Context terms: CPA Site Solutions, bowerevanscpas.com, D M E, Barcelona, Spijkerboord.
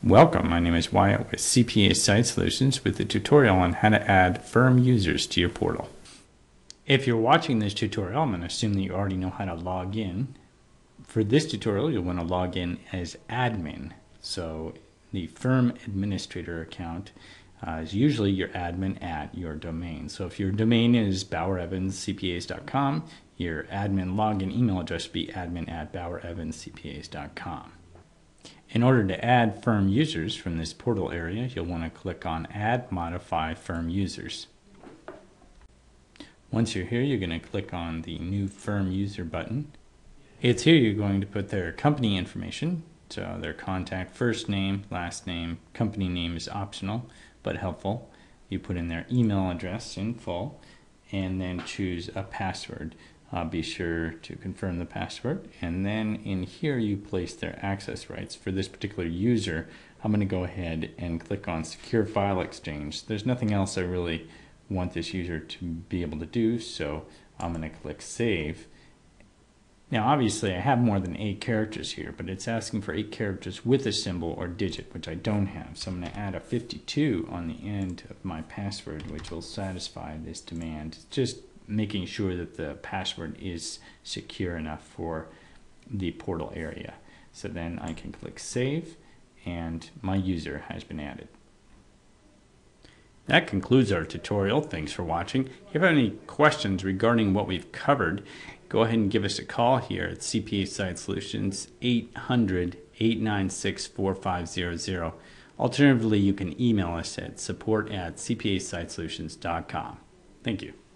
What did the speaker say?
Welcome, my name is Wyatt with CPA Site Solutions with a tutorial on how to add firm users to your portal. If you're watching this tutorial, I'm going to assume that you already know how to log in. For this tutorial, you'll want to log in as admin. So the firm administrator account is usually your admin at your domain. So if your domain is bowerevanscpas.com, your admin login email address would be admin@bowerevanscpas.com. In order to add firm users from this portal area, you'll want to click on Add Modify Firm Users. Once you're here, you're going to click on the New Firm User button. It's here you're going to put their company information, so their contact, first name, last name, company name is optional but helpful. You put in their email address in full and then choose a password. Be sure to confirm the password, and then in here you place their access rights. For this particular user, I'm going to go ahead and click on Secure File Exchange. There's nothing else I really want this user to be able to do, so I'm going to click Save. Now obviously I have more than 8 characters here, but it's asking for 8 characters with a symbol or digit, which I don't have, so I'm going to add a 52 on the end of my password, which will satisfy this demand. It's just making sure that the password is secure enough for the portal area. So then I can click Save, and my user has been added. That concludes our tutorial. Thanks for watching. If you have any questions regarding what we've covered, go ahead and give us a call here at CPA Site Solutions, 800-896-4500. Alternatively, you can email us at support@cpasitesolutions.com. Thank you.